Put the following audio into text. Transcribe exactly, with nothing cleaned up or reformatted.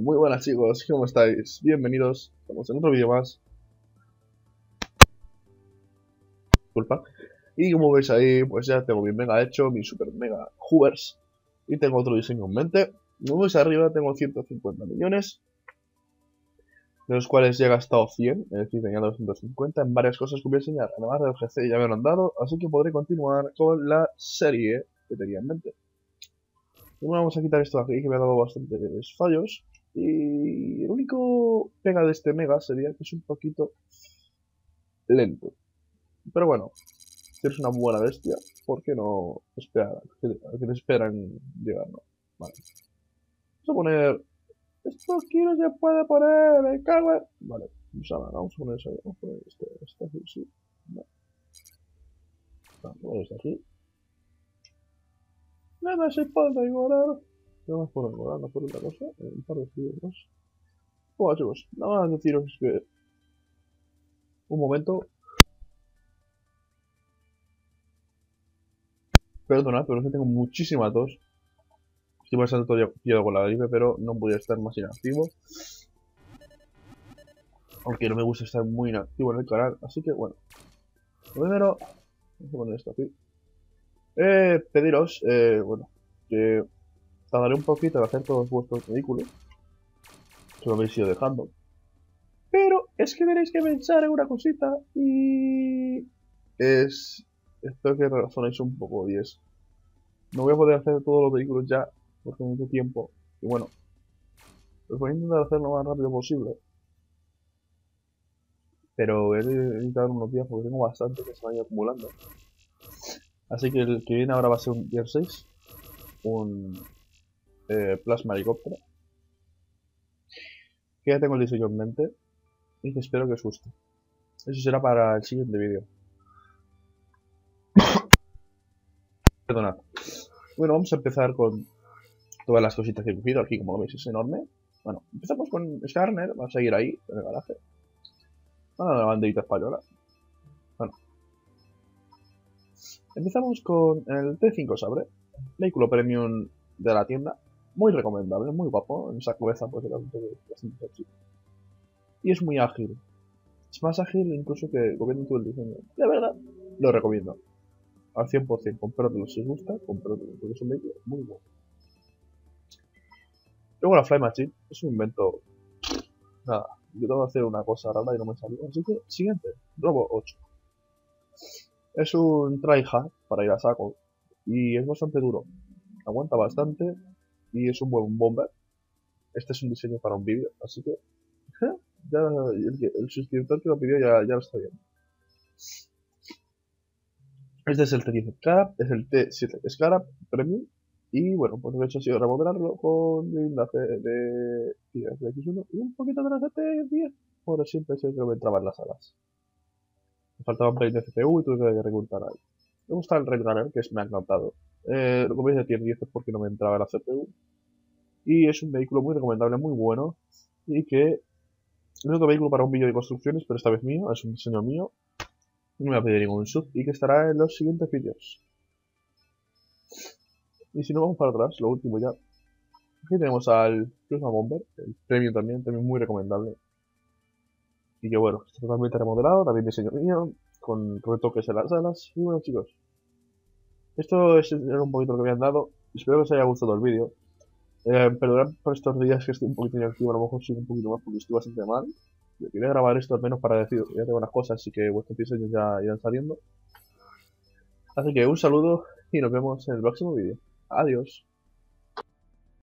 Muy buenas chicos, ¿cómo estáis? Bienvenidos, estamos en otro vídeo más. Disculpa. Y como veis ahí, pues ya tengo mi mega hecho, mi super mega hoovers. Y tengo otro diseño en mente. Como veis arriba tengo ciento cincuenta millones, de los cuales ya he gastado cien, es decir, tenía doscientos cincuenta en varias cosas que voy a enseñar. Además del G C ya me lo han dado, así que podré continuar con la serie que tenía en mente. Bueno, vamos a quitar esto de aquí que me ha dado bastantes fallos. Y el único pega de este mega sería que es un poquito lento. Pero bueno, si eres una buena bestia, ¿por qué no esperar a que te esperan llegar? No. Vale. Vamos a poner... Esto aquí no se puede poner, me cago en... Vale, vamos a poner eso ahí. Vamos a poner este, este aquí, sí. Vale. Vamos a poner este aquí. Nada se puede igualar. Vamos por igualar, no por otra cosa. Un par de videos. Bueno chicos, nada más deciros que... Un momento. Perdonad, pero es que tengo muchísima tos. Estoy bastante pillado con la gripe, pero no podía estar más inactivo. Aunque no me gusta estar muy inactivo en el canal, así que bueno. Lo primero, vamos a poner esto aquí. Eh, pediros, eh, bueno, que tardaré un poquito en hacer todos vuestros vehículos, que lo habéis ido dejando. Pero es que tenéis que pensar en una cosita y... es... espero que razonéis un poco y es... no voy a poder hacer todos los vehículos ya, porque no tengo tiempo. Y bueno, pues voy a intentar hacerlo lo más rápido posible. Pero he de editar unos días porque tengo bastante que se vaya acumulando. Así que el que viene ahora va a ser un Gear seis, un eh, Plasma Helicóptero, que ya tengo el diseño en mente y que espero que os guste. Eso será para el siguiente vídeo. Perdonad. Bueno, vamos a empezar con todas las cositas que he cogido aquí, como lo veis es enorme. Bueno, empezamos con Skarner, vamos a seguir ahí, en el garaje. Ah, la banderita española. Bueno. Empezamos con el T cinco Sabre, vehículo premium de la tienda, muy recomendable, muy guapo, en esa cabeza pues era bastante chido. Y es muy ágil, es más ágil incluso que copiando todo el diseño, de verdad, lo recomiendo. Al cien por cien, compradlo si os gusta, compradlo, porque es un vehículo muy guapo. Luego la Fly Machine, es un invento, nada, yo tengo que hacer una cosa rara y no me salió, así que siguiente, Robo ocho. Es un tryhard para ir a saco y es bastante duro, aguanta bastante y es un buen bomber. Este es un diseño para un vídeo, así que ¿eh? Ya el, el suscriptor que lo pidió ya, ya lo está viendo. Este es el T siete Scarab, es el T siete Scarab Premium y bueno, pues lo que he hecho ha sido remodelarlo con blindaje de X uno y un poquito de la G T diez, pero siempre se me entraban las alas. Me faltaban un pelín de C P U y tuve que recortar ahí. Me gusta el Red Runner, que es, me ha encantado. Eh, lo que veis de tier diez es porque no me entraba la C P U. Y es un vehículo muy recomendable, muy bueno. Y que es otro vehículo para un vídeo de construcciones, pero esta vez mío, es un diseño mío. No me voy a pedir ningún sub y que estará en los siguientes vídeos. Y si no, vamos para atrás, lo último ya. Aquí tenemos al Prisma Bomber, el premio también, también muy recomendable. Y que bueno, está totalmente remodelado, también diseño mío, con retoques en las alas. Y bueno chicos, esto es un poquito lo que me han dado. Espero que os haya gustado el vídeo. eh, Perdonad por estos días que estoy un poquito inactivo, a lo mejor sigo un poquito más porque estoy bastante mal. Yo quería grabar esto al menos para decir que ya tengo unas cosas, así que vuestros diseños ya irán saliendo. Así que un saludo y nos vemos en el próximo vídeo. Adiós.